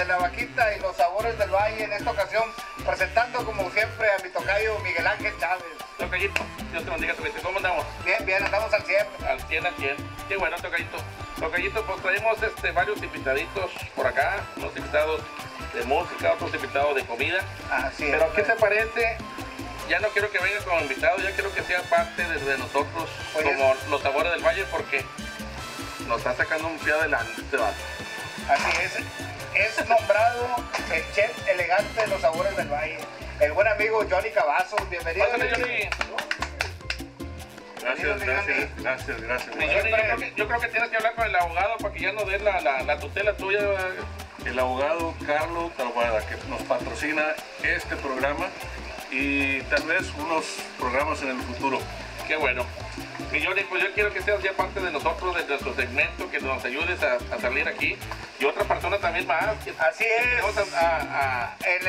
de La Vaquita y los sabores del valle en esta ocasión, presentando como siempre a mi tocayo Miguel Ángel Chávez. Tocayito, Dios te bendiga, tocayito. ¿Cómo andamos? Bien, bien, andamos al 100. Al 100, al 100. Qué bueno, tocayito. Tocayito, pues traemos varios invitaditos por acá, unos invitados de música, otros invitados de comida. Así es. Pero ¿qué te parece? Ya no quiero que venga como invitado, ya quiero que sea parte de nosotros, oye, como los sabores del valle, porque nos está sacando un pie adelante este vato. Así es nombrado el chef elegante de los sabores del valle, el buen amigo Johnny Cavazos. Bienvenido. Pásale, Johnny. Gracias. Sí, Johnny, yo creo que tienes que hablar con el abogado para que ya nos den la tutela tuya. El abogado Carlos Tavada, que nos patrocina este programa y tal vez unos programas en el futuro. Qué bueno. Y Johnny, pues yo quiero que seas ya parte de nosotros, de nuestro segmento, que nos ayudes a salir aquí. Y otra persona también más. Así es. En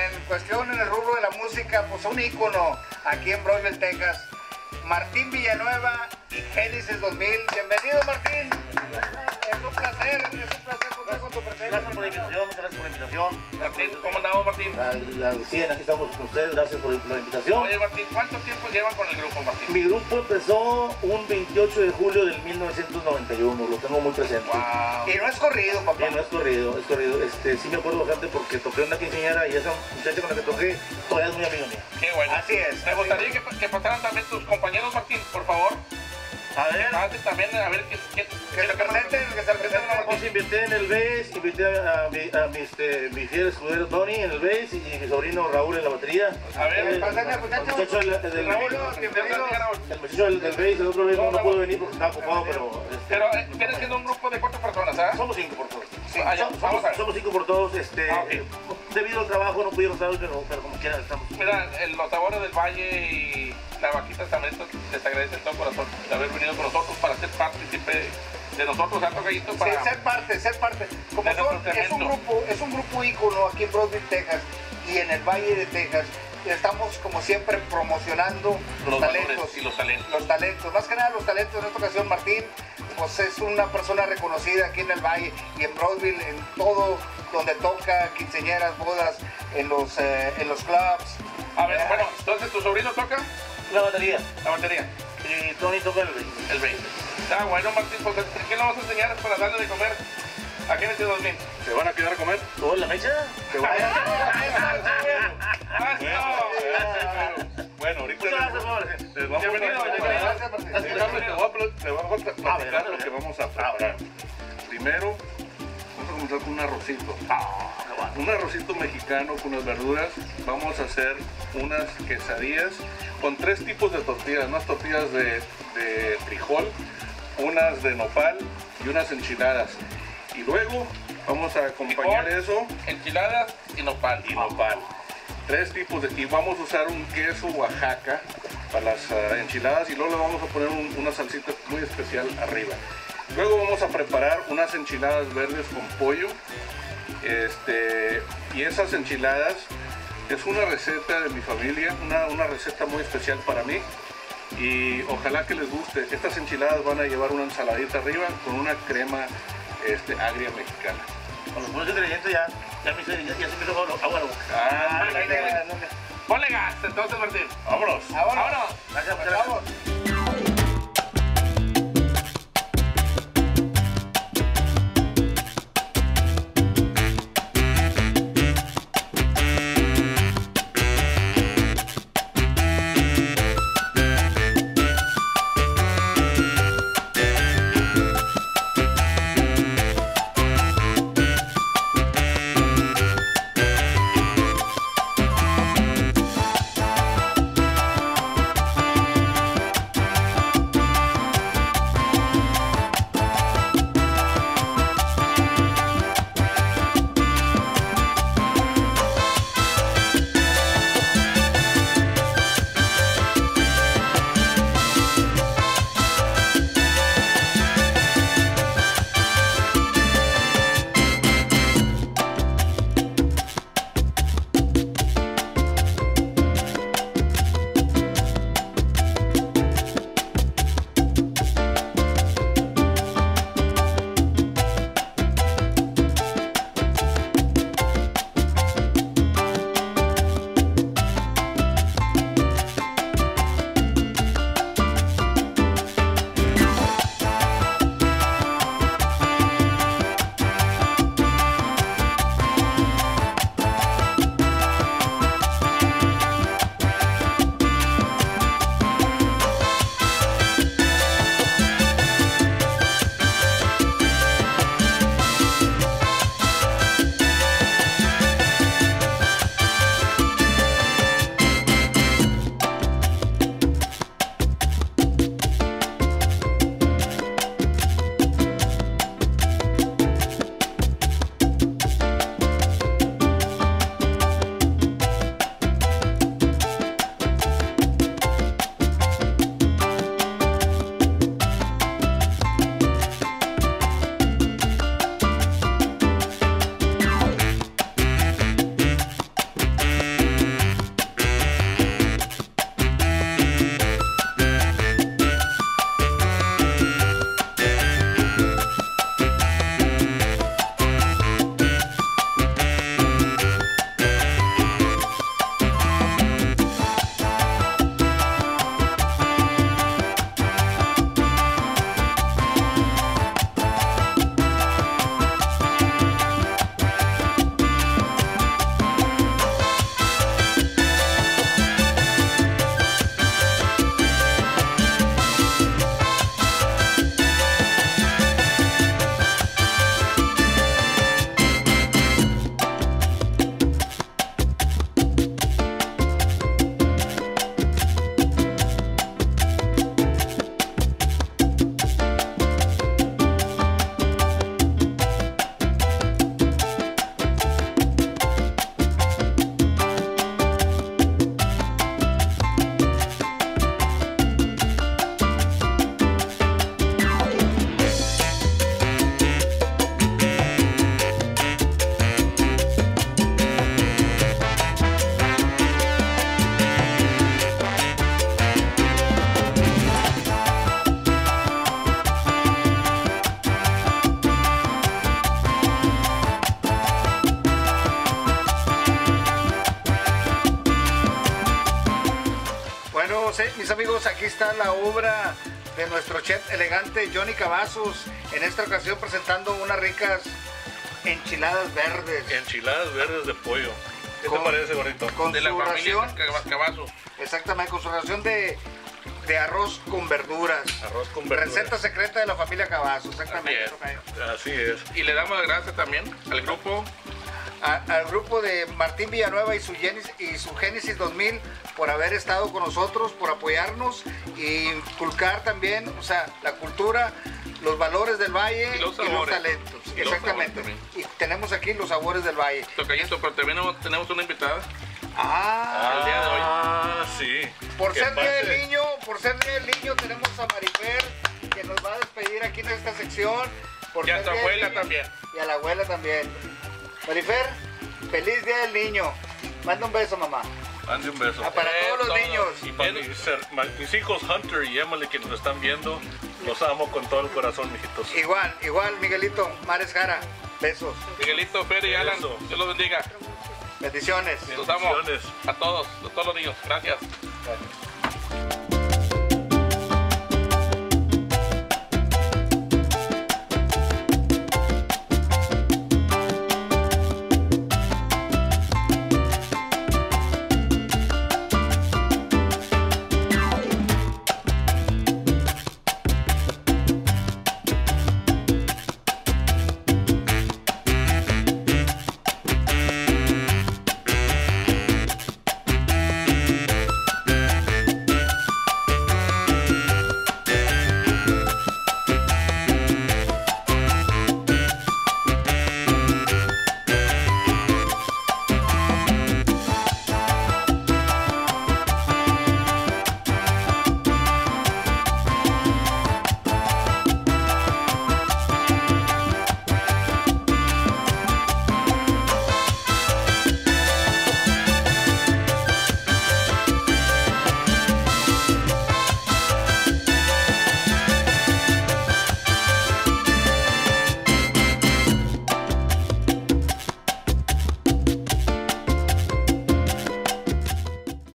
el rubro de la música, pues un ícono aquí en Brownsville, Texas. Martín Villanueva y Genesis 2000. Bienvenido, Martín. Es un placer contar con tu presencia. Gracias por la invitación. Martín, ¿cómo andamos, Martín? Al 100, aquí estamos con ustedes, gracias por la invitación. Oye, Martín, ¿cuánto tiempo llevan con el grupo, Martín? Mi grupo empezó un 28 de julio del 1991, lo tengo muy presente. Wow. Y no es corrido, papá. No es corrido, sí me acuerdo bastante porque toqué una quinceañera y esa muchacha con la que toqué todavía es muy amiga mía. Qué bueno. Así es. Me gustaría que pasaran también tus compañeros, Martín, por favor. A ver, que se presenten. Invité en el bass, invité a mi fiel escudero Donny en el bass y mi sobrino Raúl en la batería. A ver, el muchacho del bass, el otro no pudo venir porque estaba ocupado, pero viene siendo un grupo de 4 personas, ¿ah? Somos 5 por todos. Sí, somos 5 por todos, debido al trabajo no pudieron estar, pero como quieran estamos. Mira, los sabores del valle y La Vaquita también les agradece de todo corazón de haber venido con nosotros para ser partícipe de nosotros, Santo Gallito, para... Sí, ser parte. Como son, es un grupo ícono aquí en Brownsville, Texas, y en el Valle de Texas. Estamos como siempre promocionando los talentos, más que nada los talentos. En esta ocasión Martín pues es una persona reconocida aquí en el valle y en Brownsville, en todo donde toca, quinceañeras, bodas, en los clubs. A ver, bueno, entonces tu sobrino toca la batería y Tony toca el bass. Está bueno, Martín, pues ¿qué le vas a enseñar para darle de comer a quién es el 2000? ¿Se van a quedar a comer? ¿Todo en la mecha? ¿Te van Bueno, ahorita les vamos a platicar lo que vamos a preparar. Primero, vamos a comenzar con un arrocito. Un arrocito mexicano con las verduras. Vamos a hacer unas quesadillas con 3 tipos de tortillas. Unas tortillas de frijol, unas de nopal y unas enchiladas. Y luego vamos a acompañar eso. Enchiladas y nopal. Y nopal. 3 tipos de... Y vamos a usar un queso Oaxaca para las enchiladas y luego le vamos a poner una salsita muy especial arriba. Luego vamos a preparar unas enchiladas verdes con pollo. Y esas enchiladas es una receta de mi familia, una receta muy especial para mí. Y ojalá que les guste. Estas enchiladas van a llevar una ensaladita arriba con una crema agria mexicana. Con los puros ingredientes ya se me hizo agua a la boca. Ponle gas, entonces, Martín. Vámonos. Gracias, pues, vamos. mis amigos, aquí está la obra de nuestro chef elegante Johnny Cavazos, en esta ocasión presentando unas ricas enchiladas verdes. Enchiladas verdes de pollo. ¿Qué te parece, gordito? De la familia Cavazos. Exactamente, con su ración de arroz con verduras. Arroz con verduras. Receta secreta de la familia Cavazos, exactamente. Así es. Y le damos las gracias también al grupo. Al grupo de Martín Villanueva y su Genesis 2000 por haber estado con nosotros, por apoyarnos y inculcar también, o sea, la cultura, los valores del valle y los talentos. Y exactamente. Los y tenemos aquí los sabores del valle. Tocayito, pero también tenemos una invitada. Al día de hoy. Sí. Por ser día del niño tenemos a Marifer, que nos va a despedir aquí en esta sección. Por y a su abuela niño, también. Y a la abuela también. Marifer, feliz día del niño. Manda un beso, mamá. Mande un beso. Para todos los niños. Y para mis hijos Hunter y Emily que nos están viendo, los amo con todo el corazón, mijitos. Igual, igual, Miguelito, Mares Jara, besos. Miguelito, Fer y Alan, Dios los bendiga. Bendiciones. Los amo a todos los niños. Gracias.